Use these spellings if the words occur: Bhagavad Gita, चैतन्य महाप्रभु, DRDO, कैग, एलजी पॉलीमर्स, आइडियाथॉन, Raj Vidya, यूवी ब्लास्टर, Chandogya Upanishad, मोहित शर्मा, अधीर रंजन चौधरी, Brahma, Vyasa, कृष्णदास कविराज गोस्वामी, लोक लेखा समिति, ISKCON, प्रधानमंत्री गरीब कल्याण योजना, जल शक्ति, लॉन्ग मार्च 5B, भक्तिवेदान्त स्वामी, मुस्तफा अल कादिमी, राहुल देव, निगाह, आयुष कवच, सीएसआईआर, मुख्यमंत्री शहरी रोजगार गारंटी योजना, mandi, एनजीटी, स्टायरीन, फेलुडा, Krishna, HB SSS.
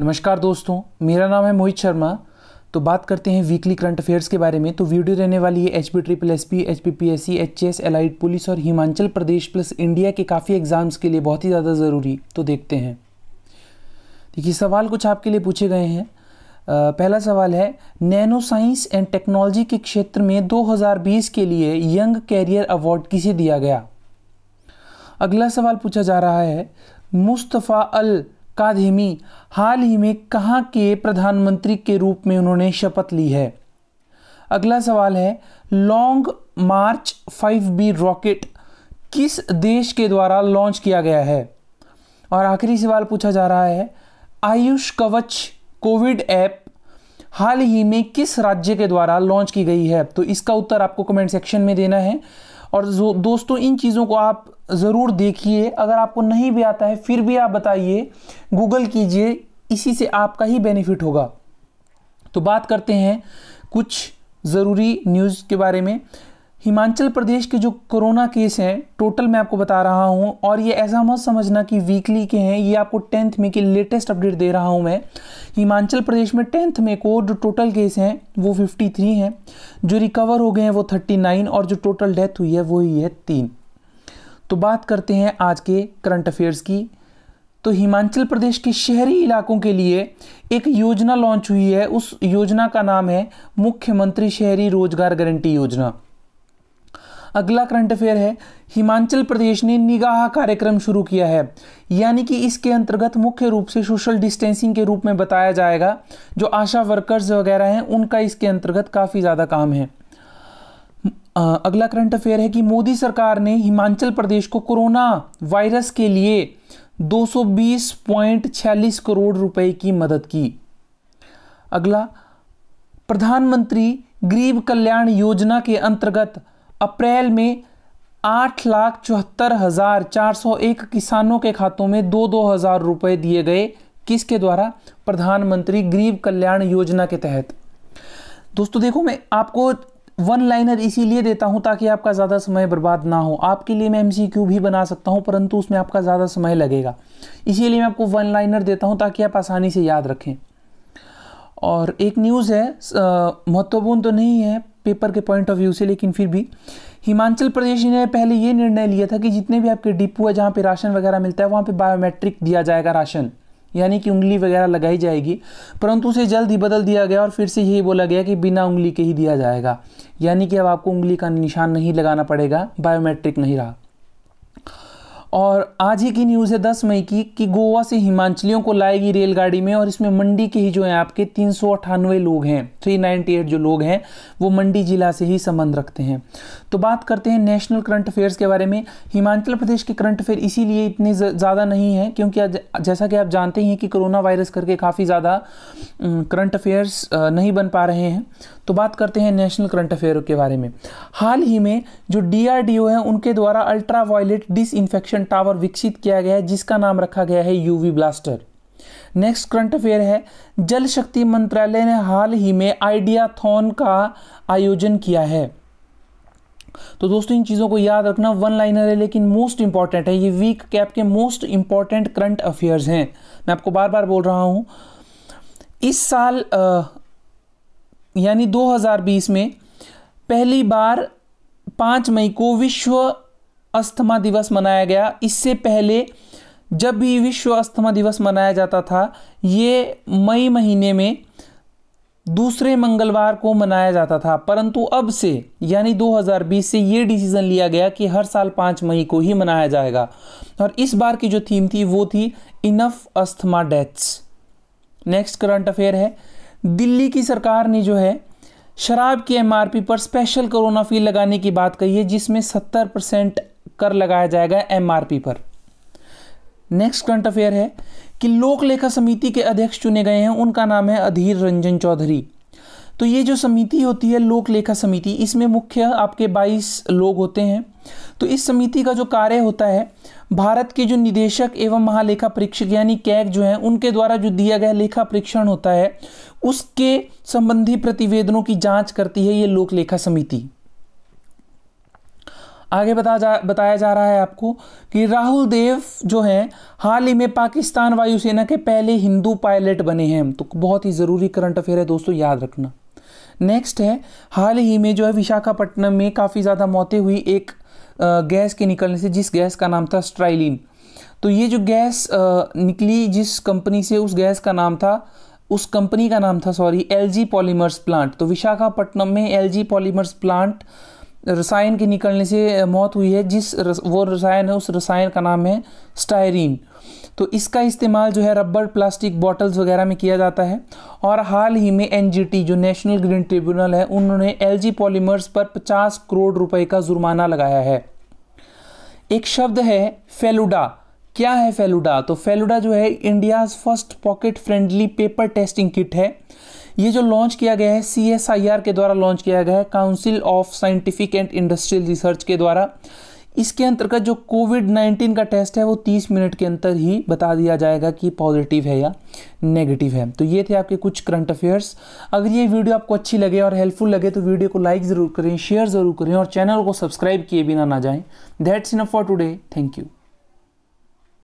नमस्कार दोस्तों, मेरा नाम है मोहित शर्मा। तो बात करते हैं वीकली करंट अफेयर्स के बारे में। तो वीडियो रहने वाली है HB SSS, HPPSC, HS, allied police और हिमाचल प्रदेश प्लस इंडिया के काफ़ी एग्जाम्स के लिए बहुत ही ज़्यादा ज़रूरी। तो देखते हैं। देखिए, सवाल कुछ आपके लिए पूछे गए हैं। पहला सवाल है, नैनो साइंस एंड टेक्नोलॉजी के क्षेत्र में 2020 के लिए यंग कैरियर अवार्ड किसे दिया गया। अगला सवाल पूछा जा रहा है, मुस्तफा अल कादिमी हाल ही में कहाँ के प्रधानमंत्री के रूप में उन्होंने शपथ ली है। अगला सवाल है, लॉन्ग मार्च 5B रॉकेट किस देश के द्वारा लॉन्च किया गया है। और आखिरी सवाल पूछा जा रहा है, आयुष कवच कोविड ऐप हाल ही में किस राज्य के द्वारा लॉन्च की गई है। तो इसका उत्तर आपको कमेंट सेक्शन में देना है। और दोस्तों, इन चीज़ों को आप ज़रूर देखिए। अगर आपको नहीं भी आता है फिर भी आप बताइए, गूगल कीजिए, इसी से आपका ही बेनिफिट होगा। तो बात करते हैं कुछ ज़रूरी न्यूज़ के बारे में। हिमाचल प्रदेश के जो कोरोना केस हैं टोटल मैं आपको बता रहा हूं, और ये ऐसा मत समझना कि वीकली के हैं, ये आपको 10th में के लेटेस्ट अपडेट दे रहा हूं मैं। हिमाचल प्रदेश में 10th में को जो टोटल केस हैं वो 53 हैं, जो रिकवर हो गए हैं वो 39 और जो टोटल डेथ हुई है वो ही है 3। तो बात करते हैं आज के करंट अफेयर्स की। तो हिमाचल प्रदेश के शहरी इलाकों के लिए एक योजना लॉन्च हुई है। उस योजना का नाम है मुख्यमंत्री शहरी रोजगार गारंटी योजना। अगला करंट अफेयर है, हिमाचल प्रदेश ने निगाह कार्यक्रम शुरू किया है, यानी कि इसके अंतर्गत मुख्य रूप से सोशल डिस्टेंसिंग के रूप में बताया जाएगा। जो आशा वर्कर्स वगैरह हैं उनका इसके अंतर्गत काफ़ी ज़्यादा काम है। अगला करंट अफेयर है कि मोदी सरकार ने हिमाचल प्रदेश को कोरोना वायरस के लिए 220.46 करोड़ रुपए की मदद की। अगला, प्रधानमंत्री गरीब कल्याण योजना के अंतर्गत अप्रैल में 8,74,401 किसानों के खातों में 2-2 हज़ार रुपये दिए गए। किसके द्वारा? प्रधानमंत्री गरीब कल्याण योजना के तहत। दोस्तों देखो, मैं आपको वन लाइनर इसीलिए देता हूं ताकि आपका ज़्यादा समय बर्बाद ना हो। आपके लिए मैं MCQ भी बना सकता हूं, परंतु उसमें आपका ज़्यादा समय लगेगा, इसीलिए मैं आपको वन लाइनर देता हूं ताकि आप आसानी से याद रखें। और एक न्यूज़ है, महत्वपूर्ण तो नहीं है पेपर के पॉइंट ऑफ व्यू से, लेकिन फिर भी हिमाचल प्रदेश ने पहले ये निर्णय लिया था कि जितने भी आपके डिपो है जहाँ पर राशन वगैरह मिलता है वहाँ पर बायोमेट्रिक दिया जाएगा राशन, यानी कि उंगली वगैरह लगाई जाएगी, परंतु उसे जल्द ही बदल दिया गया और फिर से यही बोला गया कि बिना उंगली के ही दिया जाएगा, यानी कि अब आपको उंगली का निशान नहीं लगाना पड़ेगा, बायोमेट्रिक नहीं रहा। और आज ही की न्यूज़ है 10 मई की कि गोवा से हिमाचलियों को लाएगी रेलगाड़ी में, और इसमें मंडी के ही जो हैं आपके 398 लोग हैं, 398 जो लोग हैं वो मंडी ज़िला से ही संबंध रखते हैं। तो बात करते हैं नेशनल करंट अफेयर्स के बारे में। हिमाचल प्रदेश के करंट अफेयर इसीलिए इतने ज़्यादा नहीं हैं क्योंकि जैसा कि आप जानते ही हैं कि कोरोना वायरस करके काफ़ी ज़्यादा करंट अफेयर्स नहीं बन पा रहे हैं। तो बात करते हैं नेशनल करंट अफेयर के बारे में। हाल ही में जो DRDO है उनके द्वारा अल्ट्रा वायलेट डिसइंफेक्शन टावर विकसित किया गया है, जिसका नाम रखा गया है यूवी ब्लास्टर। Next current affair है, जल शक्ति मंत्रालय ने हाल ही में आइडियाथॉन का आयोजन किया है। तो दोस्तों, इन चीजों को याद रखना, वन लाइनर है लेकिन मोस्ट इंपॉर्टेंट है। ये वीक के आपके मोस्ट इंपॉर्टेंट करंट अफेयर्स हैं, मैं आपको बार बार बोल रहा हूं। इस साल यानी 2020 में पहली बार 5 मई को विश्व अस्थमा दिवस मनाया गया। इससे पहले जब भी विश्व अस्थमा दिवस मनाया जाता था, ये मई महीने में दूसरे मंगलवार को मनाया जाता था, परंतु अब से यानी 2020 से ये डिसीज़न लिया गया कि हर साल 5 मई को ही मनाया जाएगा। और इस बार की जो थीम थी वो थी enough asthma deaths. Next current affair है, दिल्ली की सरकार ने जो है शराब की MRP पर स्पेशल कोरोना फी लगाने की बात कही है, जिसमें 70% कर लगाया जाएगा MRP पर। नेक्स्ट करंट अफेयर है कि लोक लेखा समिति के अध्यक्ष चुने गए हैं, उनका नाम है अधीर रंजन चौधरी। तो ये जो समिति होती है लोक लेखा समिति, इसमें मुख्य आपके 22 लोग होते हैं। तो इस समिति का जो कार्य होता है, भारत के जो निदेशक एवं महालेखा परीक्षक यानी कैग जो हैं उनके द्वारा जो दिया गया लेखा परीक्षण होता है उसके संबंधी प्रतिवेदनों की जांच करती है ये लोक लेखा समिति। आगे बताया जा रहा है आपको कि राहुल देव जो हैं हाल ही में पाकिस्तान वायुसेना के पहले हिंदू पायलट बने हैं। तो बहुत ही ज़रूरी करंट अफेयर है दोस्तों, याद रखना। नेक्स्ट है, हाल ही में जो है विशाखापट्टनम में काफ़ी ज़्यादा मौतें हुई एक गैस के निकलने से, जिस गैस का नाम था स्टायरीन। तो ये जो गैस निकली जिस कंपनी से, उस गैस का नाम था, उस कंपनी का नाम था सॉरी, एलजी पॉलीमर्स प्लांट। तो विशाखापट्टनम में एलजी पॉलीमर्स प्लांट रसायन के निकलने से मौत हुई है। वो रसायन है, उस रसायन का नाम है स्टायरीन। तो इसका इस्तेमाल जो है रबड़, प्लास्टिक बॉटल्स वगैरह में किया जाता है। और हाल ही में एनजीटी जो नेशनल ग्रीन ट्रिब्यूनल है, उन्होंने एलजी पॉलीमर्स पर 50 करोड़ रुपए का जुर्माना लगाया है। एक शब्द है फेलुडा। क्या है फेलुडा? तो फेलुडा जो है India's first pocket friendly paper testing kit है। ये जो लॉन्च किया गया है सीएसआईआर के द्वारा लॉन्च किया गया है, council of scientific and industrial research के द्वारा। इसके अंतर्गत जो कोविड-19 का टेस्ट है वो 30 मिनट के अंदर ही बता दिया जाएगा कि पॉजिटिव है या नेगेटिव है। तो ये थे आपके कुछ करंट अफेयर्स। अगर ये वीडियो आपको अच्छी लगे और हेल्पफुल लगे तो वीडियो को लाइक ज़रूर करें, शेयर ज़रूर करें और चैनल को सब्सक्राइब किए बिना ना जाएं। That's enough for today, thank you.